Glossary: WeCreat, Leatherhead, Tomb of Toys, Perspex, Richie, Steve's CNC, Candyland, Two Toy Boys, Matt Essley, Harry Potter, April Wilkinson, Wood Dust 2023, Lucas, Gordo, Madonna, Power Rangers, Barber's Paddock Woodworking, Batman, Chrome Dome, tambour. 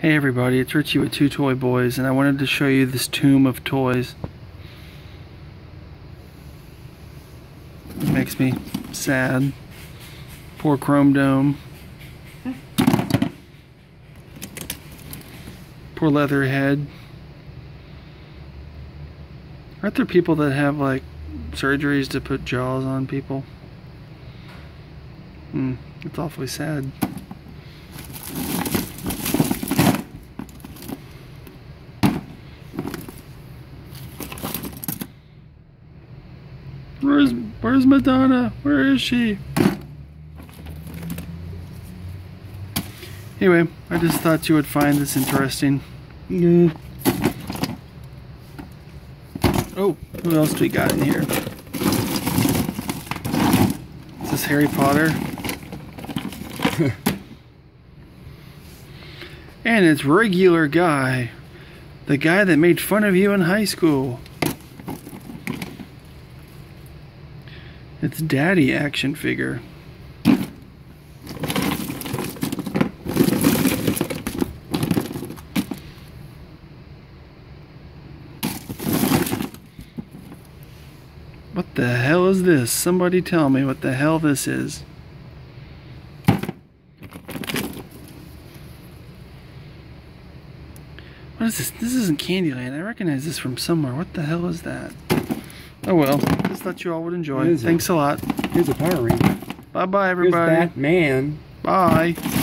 Hey everybody, it's Richie with Two Toy Boys, and I wanted to show you this tomb of toys. It makes me sad. Poor Chrome Dome. Poor Leatherhead. Aren't there people that have like surgeries to put jaws on people? It's awfully sad. Where's Madonna? Where is she? Anyway, I just thought you would find this interesting. Yeah. Oh, what else do we got in here? Is this Harry Potter? And it's regular guy. The guy that made fun of you in high school. It's Daddy action figure. What the hell is this? Somebody tell me what the hell this is. What is this? This isn't Candyland. I recognize this from somewhere. What the hell is that? Oh well, just thought you all would enjoy. Thanks a lot. Here's a Power Ranger. Bye bye everybody. Here's Batman. Bye.